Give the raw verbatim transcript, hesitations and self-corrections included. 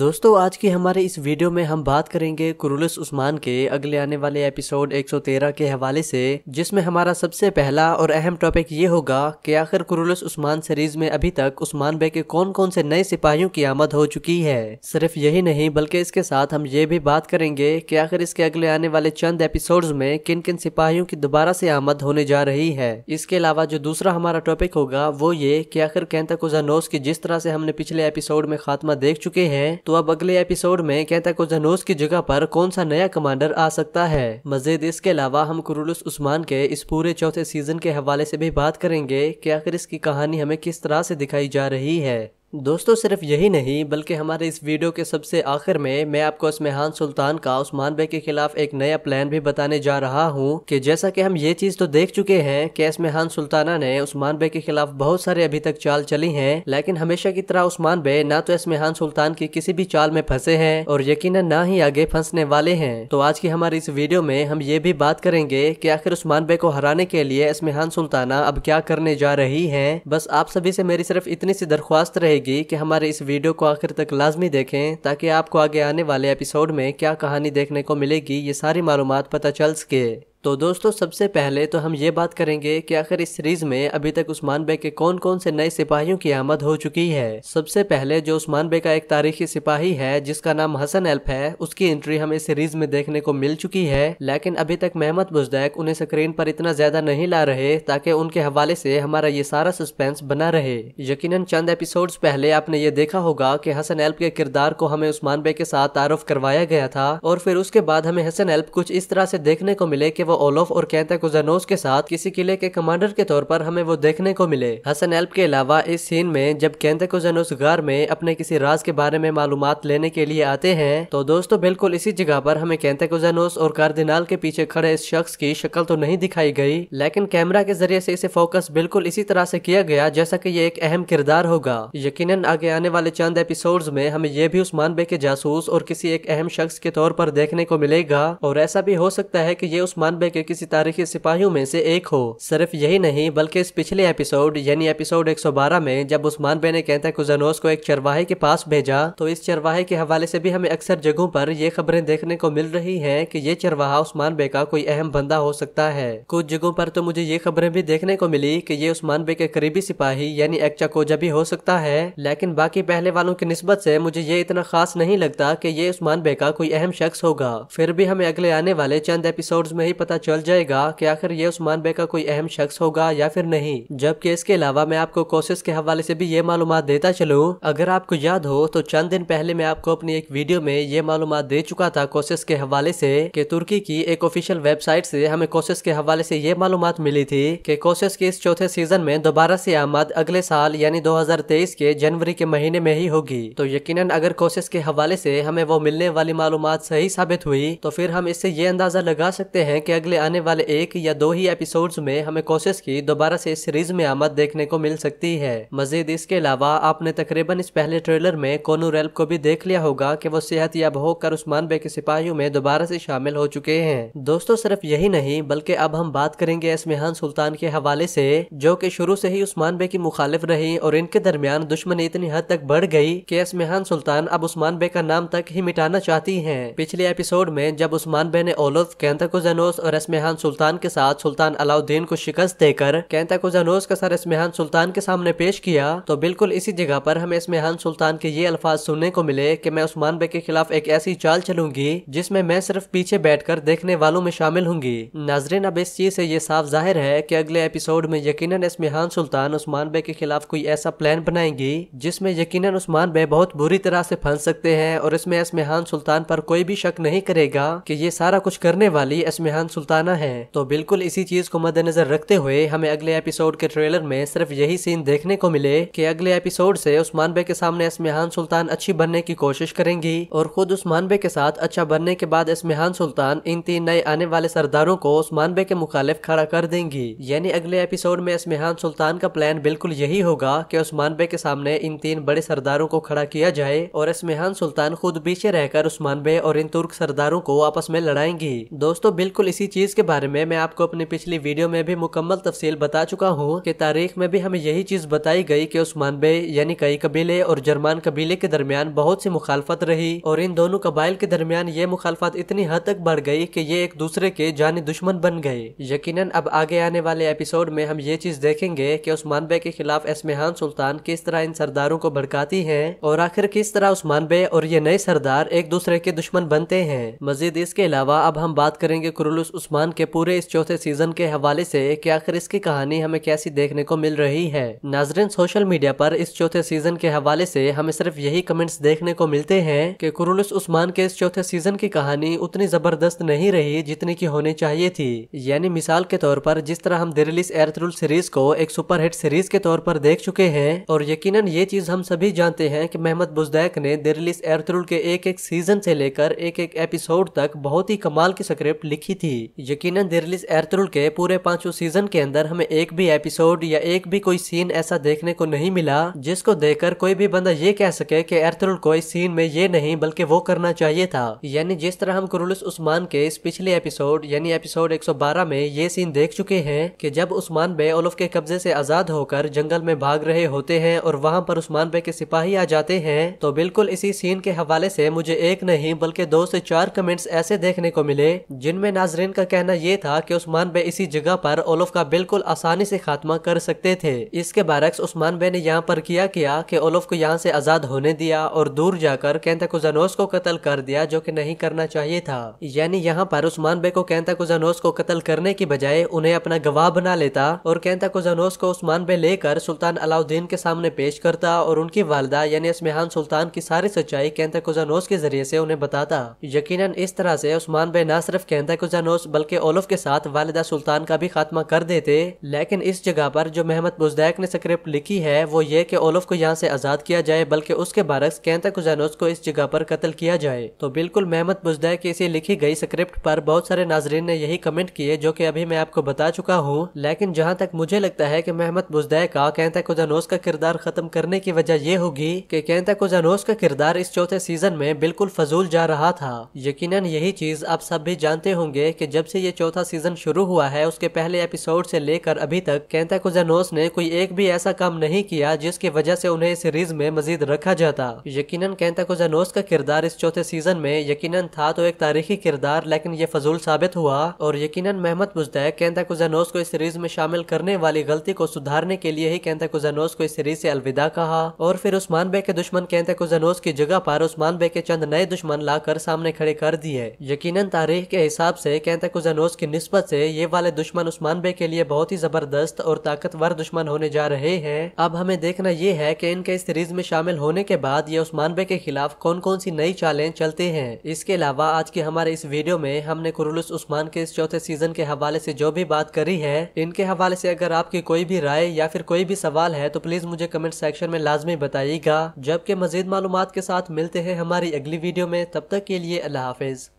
दोस्तों आज के हमारे इस वीडियो में हम बात करेंगे कुरुलुस उस्मान के अगले आने वाले एपिसोड एक सौ तेरह के हवाले से, जिसमें हमारा सबसे पहला और अहम टॉपिक ये होगा कि आखिर कुरुलुस उस्मान सीरीज में अभी तक उस्मान बे के कौन कौन से नए सिपाहियों की आमद हो चुकी है। सिर्फ यही नहीं बल्कि इसके साथ हम ये भी बात करेंगे कि आखिर इसके अगले आने वाले चंद एपिसोड में किन किन सिपाहियों की दोबारा से आमद होने जा रही है। इसके अलावा जो दूसरा हमारा टॉपिक होगा वो ये कि आखिर कांताकुजेनोस की जिस तरह से हमने पिछले एपिसोड में खात्मा देख चुके हैं, तो अब अगले एपिसोड में कांताकुजेनोस की जगह पर कौन सा नया कमांडर आ सकता है। मजीद इसके अलावा हम कुरुलुस उस्मान के इस पूरे चौथे सीजन के हवाले से भी बात करेंगे कि आखिर इसकी कहानी हमें किस तरह से दिखाई जा रही है। दोस्तों सिर्फ यही नहीं बल्कि हमारे इस वीडियो के सबसे आखिर में मैं आपको एस्मिहान सुल्तान का उस्मान बे के खिलाफ एक नया प्लान भी बताने जा रहा हूं कि जैसा कि हम ये चीज तो देख चुके हैं कि एस्मिहान सुल्ताना ने उस्मान बे के खिलाफ बहुत सारे अभी तक चाल चली हैं, लेकिन हमेशा की तरह उस्मान बे ना तो एस्मिहान सुल्तान की किसी भी चाल में फंसे हैं और यकीनन ना ही आगे फंसने वाले हैं। तो आज की हमारी इस वीडियो में हम ये भी बात करेंगे कि आखिर उस्मान बे को हराने के लिए एस्मिहान सुल्ताना अब क्या करने जा रही है। बस आप सभी से मेरी सिर्फ इतनी सी दरख्वास्त रहेगी कि हमारे इस वीडियो को आखिर तक लाजमी देखें ताकि आपको आगे आने वाले एपिसोड में क्या कहानी देखने को मिलेगी ये सारी मालूमात पता चल सके। तो दोस्तों सबसे पहले तो हम ये बात करेंगे कि आखिर इस सीरीज में अभी तक उस्मान बे के कौन कौन से नए सिपाहियों की आमद हो चुकी है। सबसे पहले जो उस्मान बे का एक तारीखी सिपाही है जिसका नाम हसन अल्प है, उसकी एंट्री हमें सीरीज में देखने को मिल चुकी है, लेकिन अभी तक मेहमत बोजदाह उन्हें स्क्रीन पर इतना ज्यादा नहीं ला रहे ताकि उनके हवाले से हमारा ये सारा सस्पेंस बना रहे। यकीनन चंद एपिसोड पहले आपने ये देखा होगा कि हसन अल्प के किरदार को हमें उस्मान बे के साथ तारुफ करवाया गया था और फिर उसके बाद हमें हसन अल्प कुछ इस तरह से देखने को मिले कि ओलोफ और कांताकुजेनोस के साथ किसी किले के कमांडर के तौर पर हमें वो देखने को मिले। हसन अल्प के अलावा इस सीन में जब कांताकुजेनोस गार में अपने किसी राज के बारे में मालूमात लेने के लिए आते हैं, तो दोस्तों बिल्कुल इसी जगह पर हमें कांताकुजेनोस और कार्दिनाल के पीछे खड़े इस शख्स की शक्ल तो नहीं दिखाई गई, लेकिन कैमरा के जरिए से इसे फोकस बिल्कुल इसी तरह से किया गया जैसा की ये एक अहम किरदार होगा। यकीनन आगे आने वाले चंद एपिसोड में हमें ये भी उस्मान बे के जासूस और किसी एक अहम शख्स के तौर पर देखने को मिलेगा और ऐसा भी हो सकता है की ये उस्मान बे के किसी तारीखी सिपाहियों में से एक हो। सिर्फ यही नहीं बल्कि इस पिछले एपिसोड यानी एपिसोड एक सौ बारह में जब उस्मान बे ने कांताकुजेनोस को एक चरवाहे के पास भेजा, तो इस चरवाहे के हवाले से भी हमें अक्सर जगहों पर ये खबरें देखने को मिल रही हैं कि ये चरवाहा उस्मान बे का कोई अहम बंदा हो सकता है। कुछ जगहों पर तो मुझे ये खबरें भी देखने को मिली कि ये उस्मान बे के करीबी सिपाही यानी एक चाकोजा भी हो सकता है, लेकिन बाकी पहले वालों की निस्बत से मुझे ये इतना खास नहीं लगता कि ये उस्मान बे का कोई अहम शख्स होगा। फिर भी हमें अगले आने वाले चंद एपिसोड में पता चल जाएगा कि आखिर ये उस्मान बे का कोई अहम शख्स होगा या फिर नहीं। जबकि इसके अलावा मैं आपको कोशिश के हवाले से भी ये मालूमात देता चलूं, अगर आपको याद हो तो चंद दिन पहले मैं आपको अपनी एक वीडियो में ये मालूमात दे चुका था कोशिश के हवाले से कि तुर्की की एक ऑफिशियल वेबसाइट से हमें कोशिश के हवाले से ये मालूमात मिली थी कि कोशिश के इस चौथे सीजन में दोबारा से आमद अगले साल यानी दो हजार तेईस के जनवरी के महीने में ही होगी। तो यकीनन अगर कोशिश के हवाले से हमें वो मिलने वाली मालूमात सही साबित हुई तो फिर हम इससे ये अंदाजा लगा सकते हैं कि अगले आने वाले एक या दो ही एपिसोड्स में हमें कोशिश की दोबारा से इस सीरीज में आमद देखने को मिल सकती है। मजीद इसके अलावा आपने तकरीबन इस पहले ट्रेलर में कोनूर अल्प को भी देख लिया होगा कि वो सेहतयाब होकर उस्मान बे के सिपाहियों में दोबारा से शामिल हो चुके हैं। दोस्तों सिर्फ यही नहीं बल्कि अब हम बात करेंगे एस्मिहान सुल्तान के हवाले से, जो कि शुरू से ही उस्मान बे की मुखालिफ रही और इनके दरमियान दुश्मनी इतनी हद तक बढ़ गई कि एस्मिहान सुल्तान अब उस्मान बे का नाम तक ही मिटाना चाहती है। पिछले एपिसोड में जब उस्मान बे ने ओलोफ, कांताकुजेनोस और एस्मिहान सुल्तान के साथ सुल्तान अलाउद्दीन को शिकस्त देकर कांताकुजेनोस का सर एस्मिहान सुल्तान के सामने पेश किया, तो बिल्कुल इसी जगह पर हमें एस्मिहान सुल्तान के ये अल्फाज सुनने को मिले कि मैं उस्मान बे के खिलाफ एक ऐसी चाल चलूंगी जिसमें मैं सिर्फ पीछे बैठकर देखने वालों में शामिल होंगी। नाजरीन अब इस चीज से ये साफ जाहिर है कि अगले एपिसोड में यकीनन एस्मिहान सुल्तान उस्मान बे के खिलाफ कोई ऐसा प्लान बनाएंगी जिसमें यकीनन उस्मान बे बहुत बुरी तरह से फंस सकते हैं और इसमें एस्मिहान सुल्तान पर कोई भी शक नहीं करेगा कि ये सारा कुछ करने वाली एस्मिहान सुल्ताना है। तो बिल्कुल इसी चीज को मद्देनजर रखते हुए हमें अगले एपिसोड के ट्रेलर में सिर्फ यही सीन देखने को मिले कि अगले एपिसोड से उस्मान बे के सामने एस्मिहान सुल्तान अच्छी बनने की कोशिश करेंगी और खुद उस्मान बे के साथ अच्छा बनने के बाद एस्मिहान सुल्तान इन तीन नए आने वाले सरदारों को उस्मान बे के मुखालिफ खड़ा कर देंगी। यानी अगले एपिसोड में एस्मिहान सुल्तान का प्लान बिल्कुल यही होगा कि उस्मान बे के सामने इन तीन बड़े सरदारों को खड़ा किया जाए और एस्मिहान सुल्तान खुद पीछे रहकर उस्मान बे और इन तुर्क सरदारों को आपस में लड़ाएंगी। दोस्तों बिल्कुल इसी इसी चीज के बारे में मैं आपको अपने पिछली वीडियो में भी मुकम्मल तफसील बता चुका हूँ कि तारीख में भी हमें यही चीज बताई गई कि उस्मान बे यानी कई कबीले और जर्मान कबीले के दरमियान बहुत सी मुखालफत रही और इन दोनों कबाइल के दरमियान ये मुखालफत इतनी हद तक बढ़ गई कि ये एक दूसरे के जानी दुश्मन बन गए। यकीनन अब आगे आने वाले एपिसोड में हम ये चीज देखेंगे कि उस्मान बे के खिलाफ एस्मिहान सुल्तान किस तरह इन सरदारों को भड़काती है और आखिर किस तरह उस्मान बे और ये नए सरदार एक दूसरे के दुश्मन बनते हैं। मजीद इसके अलावा अब हम बात करेंगे कुरुलुस उस्मान के पूरे इस चौथे सीजन के हवाले से कि आखिर इसकी कहानी हमें कैसी देखने को मिल रही है। नाजरीन, सोशल मीडिया पर इस चौथे सीजन के हवाले से हमें सिर्फ यही कमेंट्स देखने को मिलते हैं कि कुरुलुस उस्मान के इस चौथे सीजन की कहानी उतनी जबरदस्त नहीं रही जितनी की होनी चाहिए थी। यानी मिसाल के तौर पर जिस तरह हम दिरिलिश एर्तुग्रुल सीरीज को एक सुपरहिट सीरीज के तौर पर देख चुके हैं और यकीनन ये चीज हम सभी जानते हैं कि मेहमत बोज़दाग़ ने दिरिलिश एर्तुग्रुल के एक एक सीजन से लेकर एक एक एपिसोड तक बहुत ही कमाल की स्क्रिप्ट लिखी थी। यकीनन दिरिलिश एर्तुग्रुल के पूरे पांचों सीजन के अंदर हमें एक भी एपिसोड या एक भी कोई सीन ऐसा देखने को नहीं मिला जिसको देखकर कोई भी बंदा ये कह सके कि एर्तुग्रुल को इस सीन में ये नहीं बल्कि वो करना चाहिए था। यानी जिस तरह हम कुरुलुस उस्मान के इस पिछले एपिसोड यानी एपिसोड एक सौ बारह में ये सीन देख चुके हैं कि जब उस्मान बे ओलफ के कब्जे से आजाद होकर जंगल में भाग रहे होते हैं और वहाँ पर उस्मान बे के सिपाही आ जाते हैं, तो बिल्कुल इसी सीन के हवाले से मुझे एक नहीं बल्कि दो से चार कमेंट्स ऐसे देखने को मिले जिनमें नाजरीन का कहना यह था कि उस्मान बे इसी जगह पर ओलफ का बिल्कुल आसानी से खात्मा कर सकते थे। इसके बरक्स उस्मान बे ने यहाँ पर किया किया कि ओलफ को यहाँ से आजाद होने दिया और दूर जाकर कांताकुजेनोस को कत्ल कर दिया जो कि नहीं करना चाहिए था। यानी यहाँ पर उस्मान बे को कांताकुजेनोस को कत्ल करने की बजाय उन्हें अपना गवाह बना लेता और कांताकुजेनोस को उस्मान बे लेकर सुल्तान अलाउद्दीन के सामने पेश करता और उनकी वालदा यानी एस्मिहान सुल्तान की सारी सच्चाई कांताकुजेनोस के जरिए से उन्हें बताता। यकीनन इस तरह से उस्मान बे न सिर्फ कांताकुजेनोस बल्कि ओलफ के साथ वालिदा सुल्तान का भी खात्मा कर देते। लेकिन इस जगह पर जो मेहमत बोज़दाग़ ने स्क्रिप्ट लिखी है वो ये कि ओलफ को यहाँ से आजाद किया जाए बल्कि उसके बरक्स कांताकुजेनोस को इस जगह पर कत्ल किया जाए। तो बिल्कुल मेहमत बोज़दाग़ की इसी लिखी गई स्क्रिप्ट पर बहुत सारे नाजरीन ने यही कमेंट किए जो कि अभी मैं आपको बता चुका हूँ। लेकिन जहाँ तक मुझे लगता है कि मेहमत बोज़दाग़ का कांताकुजेनोस का किरदार खत्म करने की वजह यह होगी कि कांताकुजेनोस का किरदार इस चौथे सीजन में बिल्कुल फजूल जा रहा था। यकीनन यही चीज आप सब भी जानते होंगे कि जब से ये चौथा सीजन शुरू हुआ है उसके पहले एपिसोड से लेकर अभी तक कांताकुजेनोस ने कोई एक भी ऐसा काम नहीं किया जिसकी वजह से उन्हें इस सीरीज में मजीद रखा जाता। यकीनन कांताकुजेनोस का किरदार इस चौथे सीजन में यकीनन था तो एक तारीखी किरदार, लेकिन ये फजूल साबित हुआ और यकीनन मेहमत बोज़दाग़ कांताकुजेनोस को इस सीरीज में शामिल करने वाली गलती को सुधारने के लिए ही कांताकुजेनोस को इस सीरीज से अलविदा कहा और फिर उस्मान बे के दुश्मन कांताकुजेनोस की जगह पर उस्मान बे के चंद नए दुश्मन लाकर सामने खड़े कर दिए। यकीनन तारीख के हिसाब से कांताकुजेनोस की निस्बत से ये वाले दुश्मन उस्मान बे के लिए बहुत ही जबरदस्त और ताकतवर दुश्मन होने जा रहे हैं। अब हमें देखना ये है कि इनके इस सीरीज में शामिल होने के बाद ये उस्मान बे के खिलाफ कौन कौन सी नई चालें चलते हैं। इसके अलावा आज के हमारे इस वीडियो में हमने कुरुलुस उस्मान के इस चौथे सीजन के हवाले से जो भी बात करी है इनके हवाले से अगर आपकी कोई भी राय या फिर कोई भी सवाल है तो प्लीज मुझे कमेंट सेक्शन में लाजमी बताइएगा। जबकि मजीद मालूमात के साथ मिलते हैं हमारी अगली वीडियो में, तब तक के लिए अल्लाह हाफिज।